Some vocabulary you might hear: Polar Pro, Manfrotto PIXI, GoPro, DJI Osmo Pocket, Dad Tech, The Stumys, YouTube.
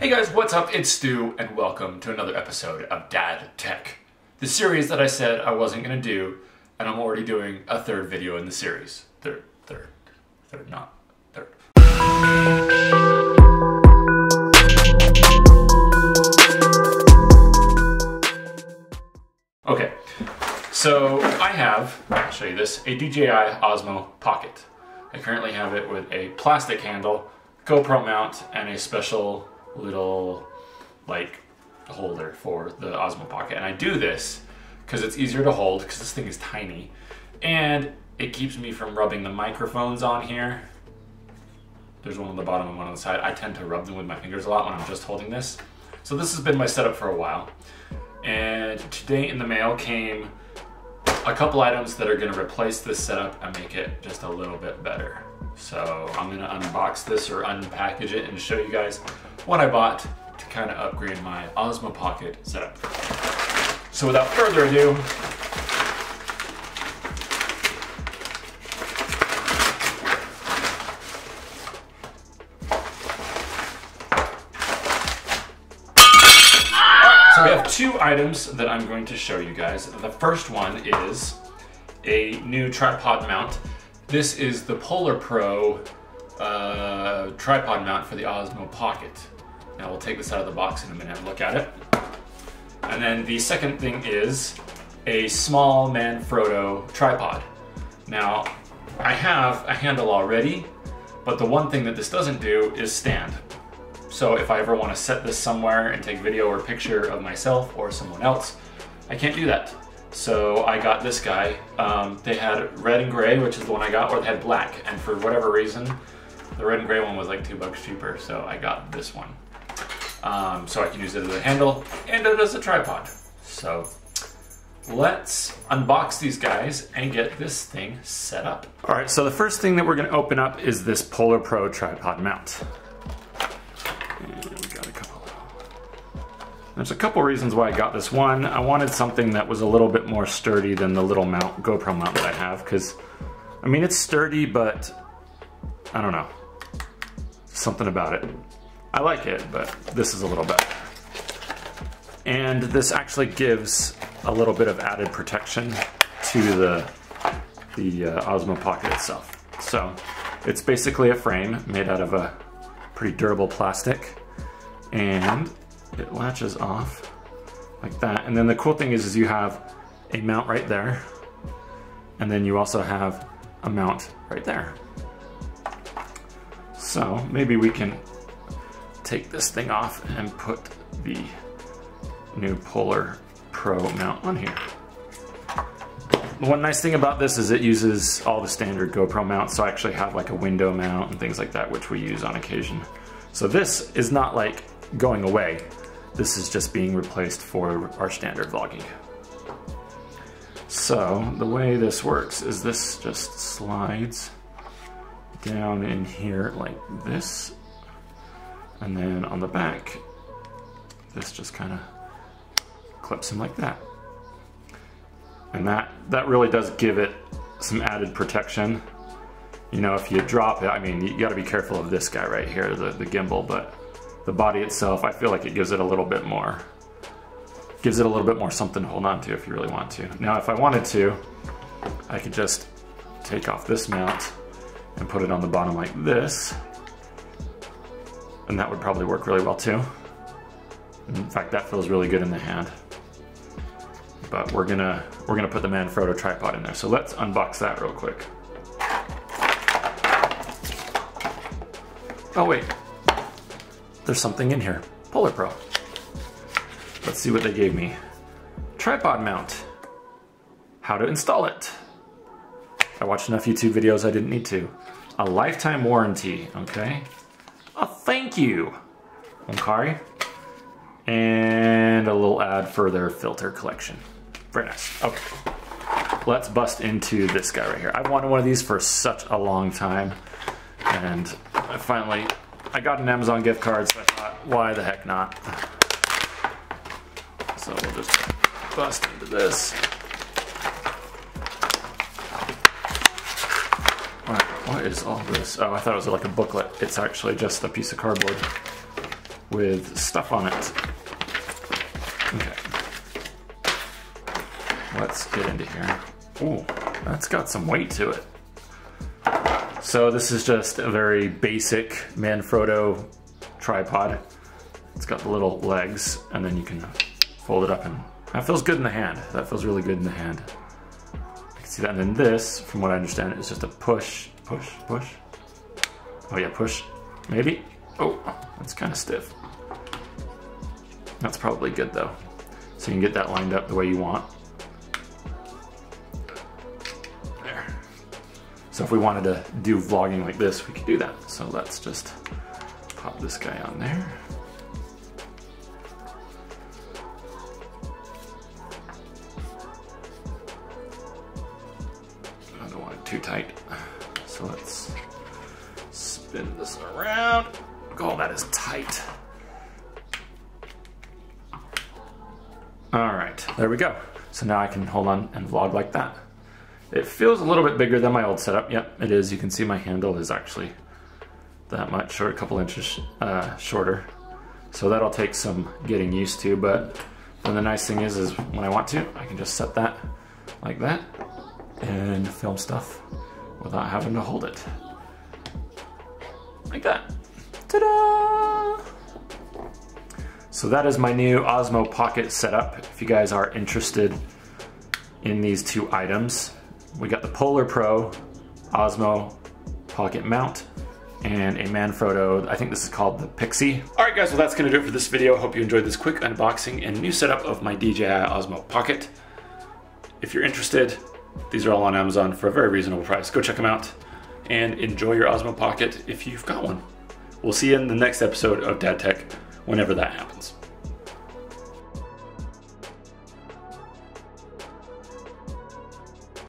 Hey guys, what's up? It's Stu, and welcome to another episode of Dad Tech, the series that I said I wasn't going to do, and I'm already doing a third video in the series. Third. Okay, so I have, I'll show you this, a DJI Osmo Pocket. I currently have it with a plastic handle, GoPro mount, and a special little like holder for the Osmo Pocket. And I do this because it's easier to hold because this thing is tiny, and it keeps me from rubbing the microphones on here. There's one on the bottom and one on the side. I tend to rub them with my fingers a lot when I'm just holding this. So this has been my setup for a while. And today in the mail came a couple items that are gonna replace this setup and make it just a little bit better. So I'm gonna unbox this or unpackage it and show you guys what I bought to kind of upgrade my Osmo Pocket setup. So without further ado, so we have two items that I'm going to show you guys. The first one is a new tripod mount. This is the Polar Pro tripod mount for the Osmo Pocket. Now we'll take this out of the box in a minute and look at it. And then the second thing is a small Manfrotto tripod. Now I have a handle already, but the one thing that this doesn't do is stand. So if I ever want to set this somewhere and take video or picture of myself or someone else, I can't do that. So I got this guy. They had red and gray, which is the one I got, or they had black. And for whatever reason, the red and gray one was like $2 cheaper. So I got this one. So I can use it as a handle and it as a tripod. So let's unbox these guys and get this thing set up. All right, so the first thing that we're gonna open up is this Polar Pro tripod mount. And we got a couple. There's a couple reasons why I got this one. I wanted something that was a little bit more sturdy than the little mount, GoPro mount that I have, because I mean, it's sturdy, but I don't know, something about it. I like it, but this is a little better. And this actually gives a little bit of added protection to the Osmo Pocket itself. So it's basically a frame made out of a pretty durable plastic, and it latches off like that. And then the cool thing is you have a mount right there, and then you also have a mount right there. So maybe we can take this thing off and put the new Polar Pro mount on here. One nice thing about this is it uses all the standard GoPro mounts, so I actually have like a window mount and things like that, which we use on occasion. So this is not like going away. This is just being replaced for our standard vlogging. So the way this works is this just slides down in here like this. And then on the back, this just kind of clips him like that. And that really does give it some added protection. You know, if you drop it, I mean, you gotta be careful of this guy right here, the gimbal, but the body itself, I feel like it gives it a little bit more, something to hold on to if you really want to. Now, if I wanted to, I could just take off this mount and put it on the bottom like this. And that would probably work really well too. In fact, that feels really good in the hand. But we're gonna put the Manfrotto tripod in there. So let's unbox that real quick. Oh wait, there's something in here. Polar Pro. Let's see what they gave me. Tripod mount. How to install it. I watched enough YouTube videos I didn't need to. A lifetime warranty, okay. Oh, thank you, Omkari. And a little ad for their filter collection. Very nice. Okay, let's bust into this guy right here. I've wanted one of these for such a long time, and I got an Amazon gift card, so I thought, why the heck not? So we'll just bust into this. What is all this? Oh, I thought it was like a booklet. It's actually just a piece of cardboard with stuff on it. Okay, let's get into here. Ooh, that's got some weight to it. So this is just a very basic Manfrotto tripod. It's got the little legs, and then you can fold it up, and that feels good in the hand. That feels really good in the hand. I can see that, and then this, from what I understand, is just a push, push, push. Oh yeah, push, maybe? Oh, that's kind of stiff. That's probably good though. So you can get that lined up the way you want. There. So if we wanted to do vlogging like this, we could do that. So let's just pop this guy on there. I don't want it too tight. So let's spin this around. Oh, that is tight. All right, there we go. So now I can hold on and vlog like that. It feels a little bit bigger than my old setup. Yep, it is. You can see my handle is actually that much, or a couple inches shorter. So that'll take some getting used to, but then the nice thing is when I want to, I can just set that like that and film stuff without having to hold it. Like that. Ta-da! So that is my new Osmo Pocket setup. If you guys are interested in these two items, we got the Polar Pro Osmo Pocket mount and a Manfrotto, I think this is called the PIXI. All right guys, well that's gonna do it for this video. Hope you enjoyed this quick unboxing and new setup of my DJI Osmo Pocket. If you're interested, these are all on Amazon for a very reasonable price. Go check them out and enjoy your Osmo Pocket if you've got one. We'll see you in the next episode of Dad Tech, whenever that happens.